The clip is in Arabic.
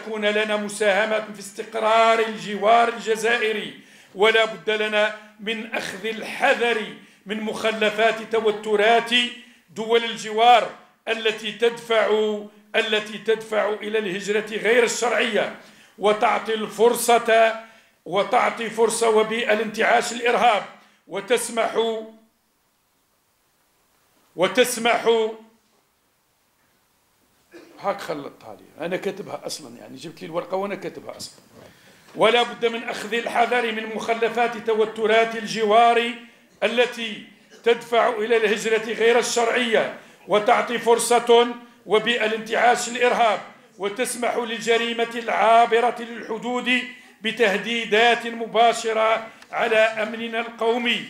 تكون لنا مساهمة في استقرار الجوار الجزائري، ولا بد لنا من أخذ الحذر من مخلفات توترات دول الجوار التي تدفع إلى الهجرة غير الشرعية، وتعطي فرصة وبيئة لانتعاش الإرهاب، وتسمح هاك خلطتها لي أنا كاتبها أصلا، يعني جبت لي الورقة وأنا كاتبها أصلا. ولا بد من أخذ الحذر من مخلفات توترات الجوار التي تدفع إلى الهجرة غير الشرعية، وتعطي فرصة وبيئة لانتعاش الإرهاب، وتسمح للجريمة العابرة للحدود بتهديدات مباشرة على أمننا القومي.